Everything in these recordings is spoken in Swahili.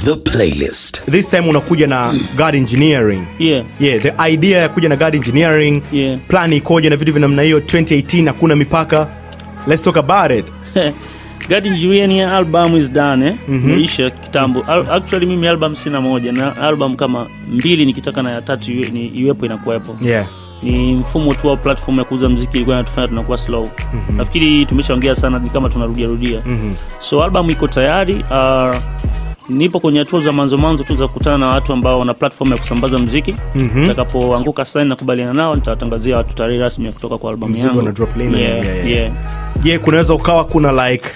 the playlist. This time unakuja na Guard Engineering. Yeah. Yeah, the idea ya kuja na Guard Engineering. Yeah. Plan ikoje na vitu vina namna hiyo 2018 na kuna mipaka. Let's talk about it. Guard Engineering album is done Isha kitambo. Actually mimi album sina moja, na album kama mbili nikitaka na ya tatu iwepo inakuwepo. Yeah. Ni mfumo tu wa platform ya kuuza muziki ilikuwa inatufanya tunakuwa slow. Nafikiri tumeshaongea sana, ni kama tunarudia. So album iko tayari, nipo kwenye hatua za manzo tu za kukutana na watu ambao wana platform ya kusambaza muziki. Nitakapoanguka sana na kubaliana nao, nitawatangazia watu tarehe rasmi kutoka kwa album yangu. Je, kunaweza ukawa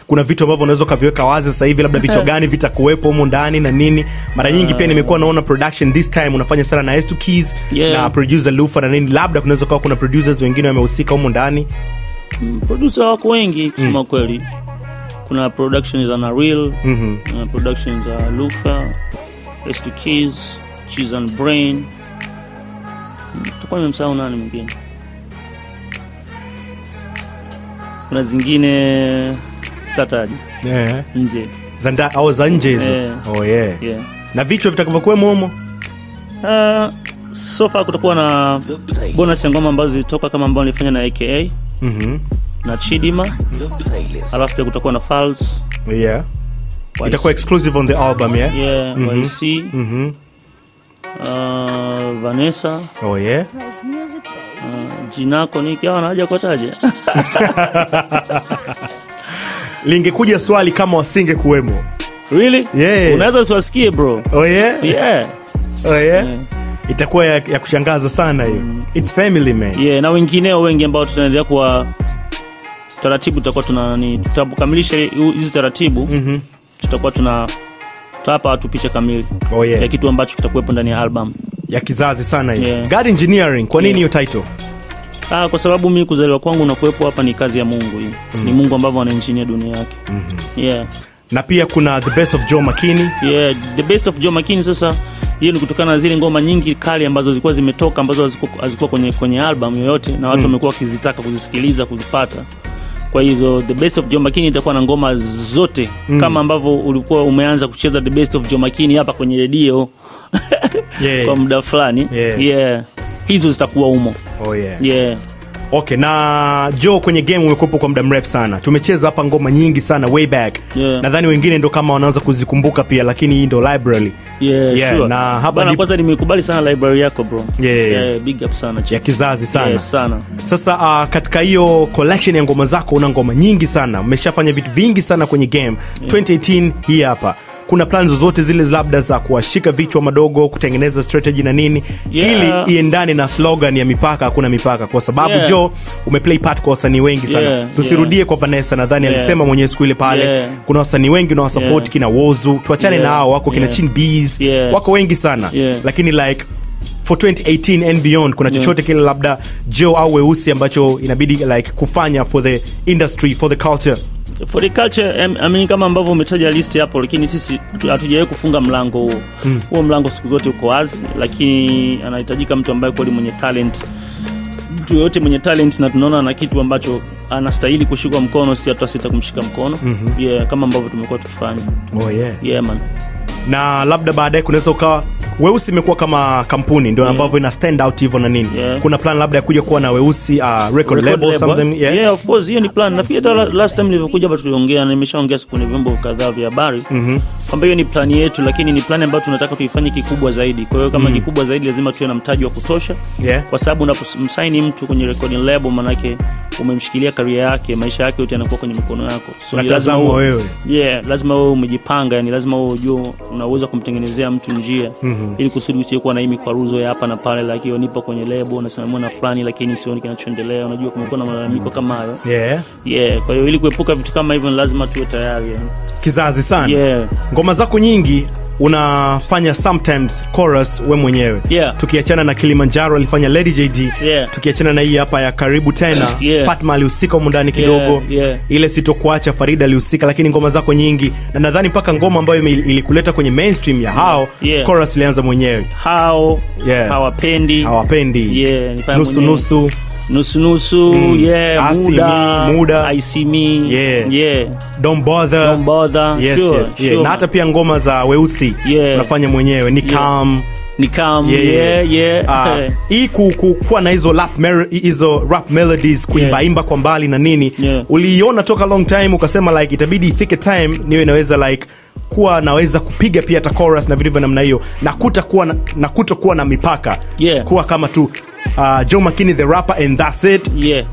kuna vitu ambavyo unaweza kaviweka wazi sasa hivi, labda vitu gani vitakuwepo huko ndani na nini? Mara nyingi pia nimekuwa naona production this time unafanya sana na S2 Keys, na producer Lufa na nini, labda kunaweza ukawa kuna producers wengine wamehusika huko ndani. Producer wako wengi kusema kweli. Kuna productions za Naril, productions za Lufa, S2 Keys, Cheese and Brain. Tukao nimemsahau nani mwingine? Kuna zingine startaji nje zanda au za nje hizo na vichwa vitakavyokuwa momo. Sofa kutakuwa na bonus ya ngoma ambazo zitoka kama ambao nilifanya na AKA na Chidima, alafu pia kutakuwa na Falls. Itakuwa exclusive on the album. YC Vanessa. Jinako nikiwa anaja kutaja. Lingekuja swali kama wasinge kuwemo. Really? Yeah. Unaweza swasikie bro. Oh yeah. Itakuwa ya kushangaza sana hiyo. It's family man. Na wengineo wengi ambao tunaendelea kwa taratibu, tutakuwa tutakamilisha hizi taratibu. Tutakuwa tutawapa watu picha kamili ya kitu ambacho kitakuwepo ndani ya album. Ya kizazi sana hiyo. Guard Engineering, kwa nini hiyo title? Kwa sababu mimi kuzaliwa kwangu na kuwepo hapa ni kazi ya Mungu hii. Ni Mungu ambavyo anaengineer dunia yake. Na pia kuna The Best of Joh Makini. The Best of Joh Makini sasa hiyo ni kutokana na zile ngoma nyingi kali ambazo zilikuwa zimetoka, ambazo hazikuwa kwenye album yoyote, na watu wamekuwa wakizitaka kuzisikiliza, kuzipata. Kwa hizo The Best of Joh Makini itakuwa na ngoma zote kama ambavyo ulikuwa umeanza kucheza The Best of Joh Makini hapa kwenye radio kwa muda fulani. Hizo zitakuwa umo. Okay, na Joh, kwenye game umekuwepo kwa muda mrefu sana. Tumecheza hapa ngoma nyingi sana way back. Nadhani wengine ndio kama wanaanza kuzikumbuka pia, lakini hii ndio library. Sure. Na hapa kwanza nimekubali sana library yako bro. Big up sana. Ya kizazi sana. Sasa katika hiyo collection ya ngoma zako una ngoma nyingi sana. Umeshafanya vitu vingi sana kwenye game. 2018 hii hapa. Kuna plans zote zile labda za kuashika vichwa madogo, kutengeneza strategy na nini, ili iendane na slogan ya mipaka hakuna mipaka, kwa sababu Joh umeplay part kwa wasanii wengi sana. Tusirudie kwa Vanessa, nadhani alisema mwenyewe siku ile pale. Kuna wasanii wengi na wasupport kina Wozu, tuachane nao, wako kina Chin Bees, wako wengi sana. Lakini like for 2018 and beyond, kuna chochote kile labda Joh au weusi ambacho inabidi like kufanya for the industry, for the culture? For the culture, I mean, kama ambavyo umetaja list hapo, lakini sisi hatujawahi kufunga mlango huo. Huo mlango siku zote uko wazi, lakini anahitajika mtu ambaye kweli mwenye talent. Mtu yote mwenye talent na tunaona ana kitu ambacho anastahili kushikwa mkono, si atasita kumshika mkono. Kama ambavyo tumekuwa tukifanya. Man. Na labda baadaye kunaweza ukawa Weusi imekuwa kama kampuni ndio ambavyo ina stand out hivyo na nini. Kuna plan labda ya kuja kuwa na Weusi record label something? Of course hiyo ni plan. Nafikiri last time nilipokuja hapa tuliongea, na nimeshaongea siku ni vyombo kadhaa vya habari. Kwamba hiyo ni plan yetu, lakini ni plan ambayo tunataka tuifanye kikubwa zaidi. Kwa hiyo kama kikubwa zaidi lazima tuwe na mtaji wa kutosha. Kwa sababu unapomsaini mtu kwenye recording label, maana yake umemshikilia career yake, maisha yake yote yanakuwa kwenye mikono yako. So lazima wewe. Lazima wewe umejipanga, yani lazima wewe ujue unaweza kumtengenezea mtu njia. Ili kusudi usiyokuwa na hii mikwaruzo ya hapa na pale, lakini nipo kwenye lebo nasemwa na fulani lakini sioni kinachoendelea, unajua kumekuwa na malalamiko kama hayo. Kwa hiyo ili kuepuka vitu kama hivyo lazima tuwe tayari. Kizazi sana. Ngoma zako nyingi unafanya sometimes chorus wewe mwenyewe. Tukiachana na Kilimanjaro alifanya Lady JD, tukiachana na hii hapa ya Karibu Tena, Fatma alihusika huko ndani kidogo. Ile Sitokuacha Farida alihusika, lakini ngoma zako nyingi, na nadhani paka ngoma ambayo ilikuleta kwenye mainstream ya hao, chorus ilianza mwenyewe. Hawapendi. Nusu nusu. Nusu-nusu, yeah. Muda, I see me, yeah, yeah. Don't bother, yes, sure, yes, yeah. Sure, na hata pia ngoma za weusi, yeah, unafanya mwenyewe, ni calm, yeah. Kuwa na hizo rap melodies kuimba, yeah, imba kwa mbali na nini, yeah. Uliona toka long time ukasema like itabidi ifike time niwe naweza like kuwa naweza kupiga pia ta chorus na video namna hiyo na kutokuwa na mipaka, yeah, kuwa kama tu Joh Makini the rapper and that's it, yeah.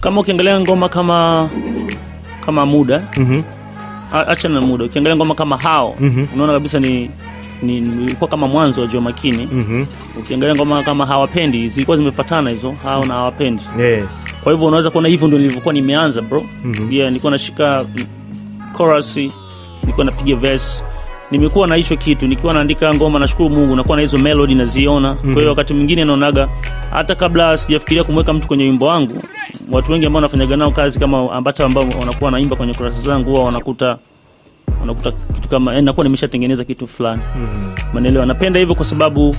Kama ukiangalia ngoma kama muda, acha na muda, ukiangalia ngoma kama hao, unaona kabisa ni kwa kama mwanzo wa Joh Makini. Ukiangalia ngoma kama hawapendi zilikuwa zimefuatana hizo, hao na hawapendi, yeah. Kwa hivyo unaweza kuona hivyo ndio nilivyokuwa nimeanza, bro. Yeah, nilikuwa nashika chorus, nilikuwa napiga verse, nimekuwa na hicho kitu, nilikuwa naandika ngoma, nashukuru Mungu nakuwa na hizo melody naziona. Kwa hiyo wakati mwingine naonaga hata kabla sijafikiria kumweka mtu kwenye wimbo wangu, watu wengi ambao nafanyaga nao kazi kama ambao wanakuwa naimba kwenye chorus zangu huwa wanakuta kitu kama nakuwa nimeshatengeneza kitu fulani. Maneno anapenda hivyo kwa sababu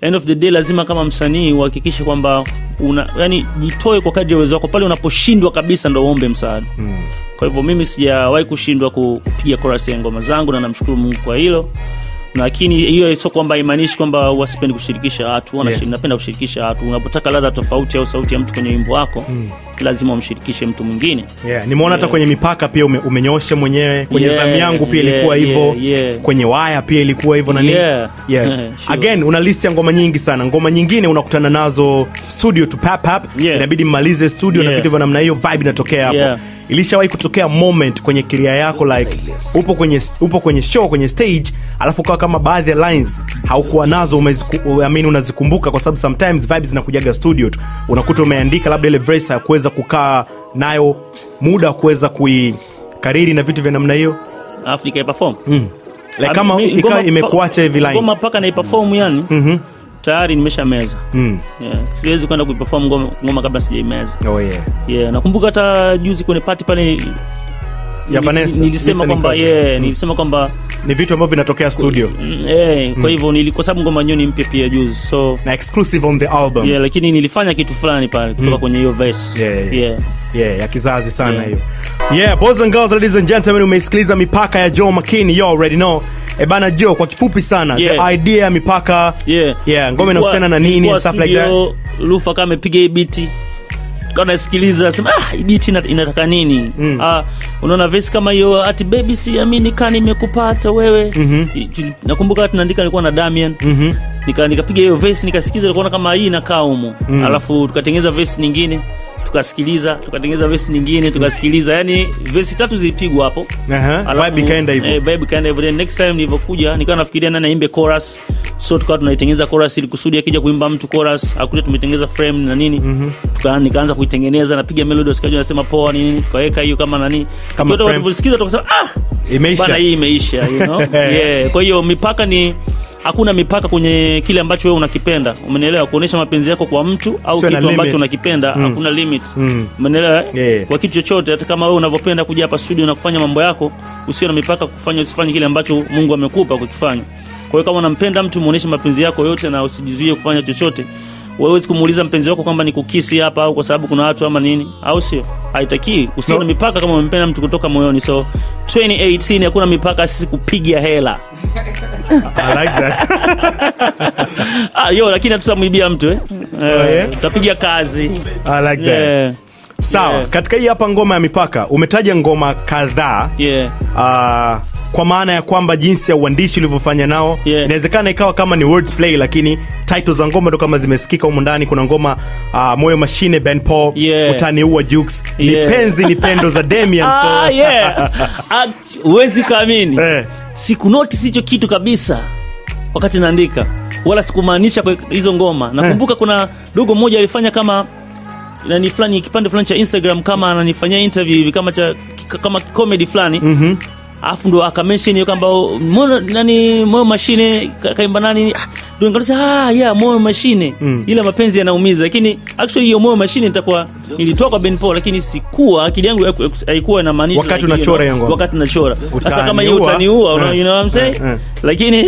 end of the day lazima kama msanii uhakikishe kwamba yani jitoe kwa kadri uwezo wako, pale unaposhindwa kabisa ndio uombe msaada. Kwa hivyo mimi sijawahi kushindwa kupiga chorus ya ngoma zangu na namshukuru Mungu kwa hilo. Lakini hiyo sio kwamba imaanishi kwamba wasipendi kushirikisha watu, wanapenda kushirikisha watu. Unapotaka ladha tofauti au sauti ya mtu kwenye wimbo wako, lazima umshirikishe mtu mwingine. Yeah, nimeona hata kwenye mipaka pia umenyoosha mwenyewe, kwenye zamu yangu pia ilikuwa hivyo, kwenye waya pia ilikuwa hivyo na nini. Yes. Sure. Again, una list ya ngoma nyingi sana. Ngoma nyingine unakutana nazo studio to pap, inabidi mmalize studio na vitu vya namna hiyo, vibe inatokea hapo. Ilishawahi kutokea moment kwenye career yako like upo kwenye show, kwenye stage, alafu kwa kama baadhi ya lines haukuwa nazo unazikumbuka kwa sababu sometimes vibes zinakujaga studio tu. Unakuta umeandika labda ile verse hakuweza kukaa nayo muda kuweza kuikariri na vitu vya namna hiyo, Afrika iperform. Like kama ikaa imekuacha hivi lines. Ngoma paka na iperform yani. Tayari nimeshameza. Yeah, siwezi kwenda kuperform ngoma kabla sijaimeza. Oh yeah. Yeah, nakumbuka hata juzi kwenye party pale ya Vanessa nilisema kwamba ni vitu ambavyo vinatokea studio. Kwa hivyo nilikuwa sababu ngoma nyoni mpya pia juzi. So na exclusive on the album. Yeah, lakini nilifanya kitu fulani pale kutoka kwenye hiyo verse. Yeah, ya kizazi sana hiyo. Yeah, boys and girls, ladies and gentlemen, umeisikiliza Mipaka ya Joh Makini. You already know. Ebana Joh, kwa kifupi sana, the idea Mipaka, ngoma inahusiana na nini and stuff like that. Lufa kama amepiga beat, kana sikiliza sema beat inataka nini. Unaona verse kama hiyo, ati baby siamini kani nimekupata wewe. Nakumbuka tunaandika nilikuwa na Damian. Nikapiga hiyo verse, nikasikiza nikaona kama hii inakaa humo. Alafu tukatengeneza verse nyingine, tukasikiliza, tukatengeneza verse nyingine, tukasikiliza. Yani verse tatu zilipigwa hapo. Vibe kaenda hivyo. Vibe kaenda hivyo. Next time nilipokuja nikawa nafikiria nani aimbe chorus. So tukawa tunaitengeneza chorus ili kusudi akija kuimba mtu chorus, akuje tumetengeneza frame na nini. Nikaanza kuitengeneza, napiga melody, usikaje unasema poa nini. Kaweka hiyo kama nani. Kama watu waliposikiza tukasema imeisha. Bana hii imeisha, you know. Yeah, kwa hiyo mipaka ni hakuna mipaka kwenye kile ambacho wewe unakipenda. Umeelewa? Kuonesha mapenzi yako kwa mtu au so kitu ambacho unakipenda, hakuna limit. Umeelewa? Kwa kitu chochote, hata kama wewe unavyopenda kuja hapa studio na kufanya mambo yako, usiwe na mipaka kufanya usifanye kile ambacho Mungu amekupa kukifanya. Kwa hiyo kama unampenda mtu, muoneshe mapenzi yako yote na usijizuie kufanya chochote. Wewe usikumuuliza mpenzi wako kwamba nikukisi hapa au kwa sababu kuna watu ama nini, au sio? Haitaki. Usiwe na mipaka kama umempenda mtu kutoka moyoni. So 2018 hakuna mipaka sisi kupigia hela. I like that. Lakini tutamwibia mtu Tutapigia kazi. I like that. Sawa, katika hii hapa ngoma ya mipaka umetaja ngoma kadhaa. Kwa maana ya kwamba jinsi ya uandishi ulivyofanya nao, inawezekana ikawa kama ni wordplay lakini titles za ngoma ndo kama zimesikika huko ndani. Kuna ngoma Moyo Mashine Ben Paul, Utani Huwa Jukes, Nipenzi Nipendo za Damian. So uwezi kuamini. Siku notice hicho kitu kabisa wakati naandika, wala sikumaanisha kwa hizo ngoma. Nakumbuka kuna dogo mmoja alifanya kama nani fulani kipande fulani cha Instagram kama ananifanyia interview hivi kama comedy fulani. Afu ndo akamention hiyo kwamba Moyo Mashine kaimba nani, ndio nikasema Moyo Mashine ile mapenzi yanaumiza. Lakini actually hiyo Moyo Mashine nilitoa kwa Ben Paul, lakini sikuwa akili yangu haikuwa na maanisho wakati unachora yango. Wakati unachora sasa kama hiyo utaniua, you know what I'm saying. Lakini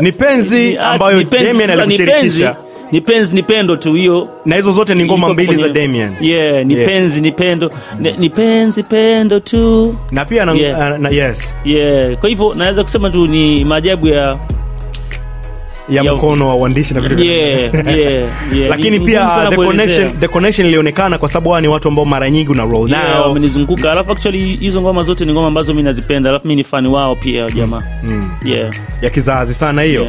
Nipenzi ambayo Damian alikushirikisha Nipenzi nipendo tu hiyo. Na hizo zote ni ngoma mbili za Damian. Yeah, nipenzi nipendo, nipenzi pendo tu. Na pia na, na yes. Yeah, kwa hivyo naweza kusema tu ni maajabu ya mkono wa uandishi na vitu. Lakini pia the connection ilionekana kwa sababu ni watu ambao mara nyingi una roll nao wamenizunguka. Alafu actually hizo ngoma zote ni ngoma ambazo mimi nazipenda. Alafu mimi ni fan wao pia jamaa. Ya kizazi sana hiyo.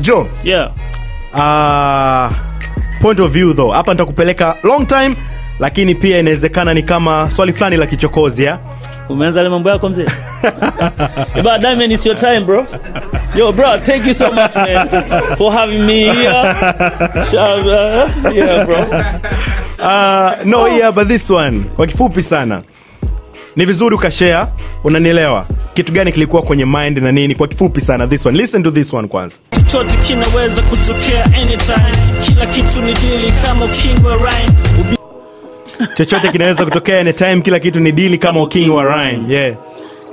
Joh. Point of view though. Hapa nitakupeleka long time, lakini pia inawezekana ni kama swali fulani la kichokozi ya. Umeanza leo mambo yako mzee. Eba Damian, it's your time bro. Yo bro, thank you so much man for having me here. Yeah bro. No yeah, but this one kwa kifupi sana. Ni vizuri ukashare, unanielewa. Kitu gani kilikuwa kwenye mind na nini kwa kifupi sana this one. Listen to this one kwanza. Chochote kinaweza kutokea anytime. Kila kitu ni dili kama king wa rhyme. Chochote kinaweza kutokea anytime, kila kitu ni dili kama king wa rhyme. Yeah.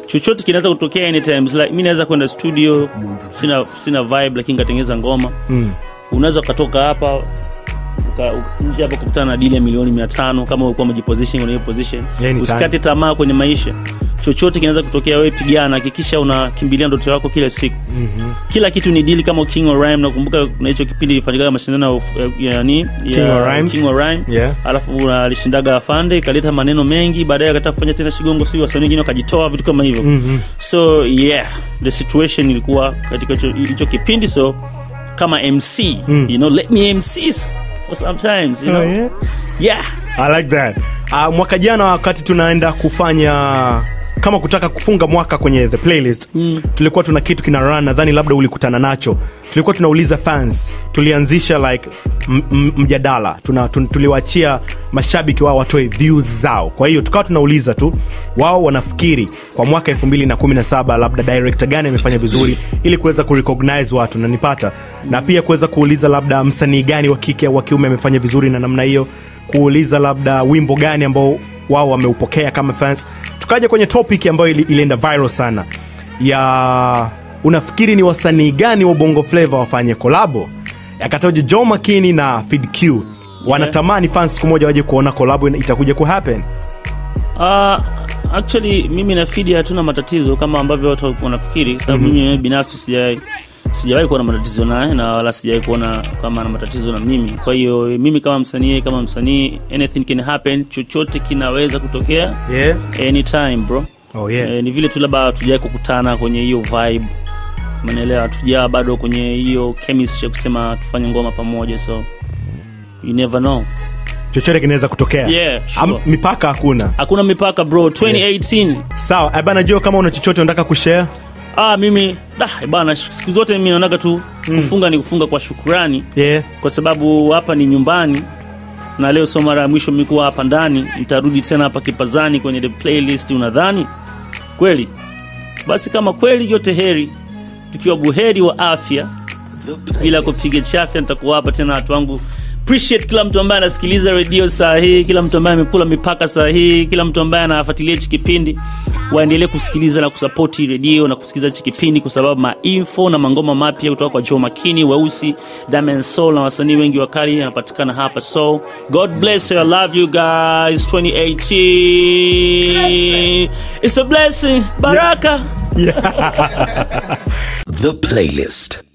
Chochote kinaweza kutokea anytime. Like mimi naweza kwenda studio, sina vibe lakini ngatengeza ngoma. Unaweza kutoka hapa nje hapa kukutana na dili ya milioni 500 kama uko umejiposition kwenye position. Usikate tamaa kwenye maisha. Chochote kinaweza kutokea, wewe pigana, hakikisha unakimbilia ndoto yako kila siku. Kila kitu ni dili kama king or rhyme. Nakumbuka kuna hicho kipindi ilifanyika mashindano King or Rhyme. Alafu alishindaga Afande, kaleta maneno mengi, baadaye akataka kufanya tena Shigongo, sio wasanii wengine wakajitoa, vitu kama hivyo. So yeah, the situation ilikuwa katika hicho kipindi. So kama MC, you know, let me MCs sometimes, you know. Yeah, I like that. Mwaka jana wakati tunaenda kufanya kama kutaka kufunga mwaka kwenye the playlist, tulikuwa tuna kitu kina run, nadhani labda ulikutana nacho. Tulikuwa tunauliza fans, tulianzisha like mjadala, tuliwaachia mashabiki wao watoe views zao. Kwa hiyo tukawa tunauliza tu wao wanafikiri kwa mwaka 2017 labda director gani amefanya vizuri, ili kuweza kurecognize watu na nipata. Na pia kuweza kuuliza labda msanii gani wa kike au wa kiume amefanya vizuri na namna hiyo, kuuliza labda wimbo gani ambao wao wameupokea kama fans. Tukaja kwenye topic ambayo ilienda viral sana ya unafikiri ni wasanii gani wa Bongo Flavor wafanye kolabo. Yakatoje Joh Makini na FID Q. Wanatamani fans siku moja waje kuona kolabo itakuja ku happen. Actually mimi na FID hatuna matatizo kama ambavyo watu wanafikiri, sababu mimi binafsi sijawahi kuona matatizo naye, na wala sijawahi kuona kama ana matatizo na mimi. Kwa hiyo mimi kama msanii anything can happen, chochote kinaweza kutokea anytime bro. Ni vile tu labda tujaje kukutana kwenye hiyo vibe, unaelewa, tujaje bado kwenye hiyo chemistry ya kusema tufanye ngoma pamoja. So you never know, chochote kinaweza kutokea. Sure. Mipaka hakuna mipaka bro. 2018 sawa abana. Joh, kama una chochote unataka kushare? Mimi bana, siku zote mimi naonaga tu kufunga ni kufunga kwa shukrani. Kwa sababu hapa ni nyumbani, na leo so mara mwisho mikuwa hapa ndani, nitarudi tena hapa Kipazani kwenye the playlist. Unadhani kweli? Basi kama kweli yote heri, tukiwa buheri wa afya bila kupiga chafya, nitakuwa hapa tena watu wangu. Appreciate kila mtu ambaye anasikiliza radio saa hii, kila mtu ambaye amepula mipaka saa hii, kila mtu ambaye anafuatilia hiki kipindi. Waendelee kusikiliza na kusupport radio na kusikiliza hiki kipindi, kwa sababu info na mangoma mapya kutoka kwa Joh Makini, Weusi, Damian Soul na wasanii wengi wakali yanapatikana hapa. So God bless you, I love you guys. 2018 it's a blessing, baraka. The playlist.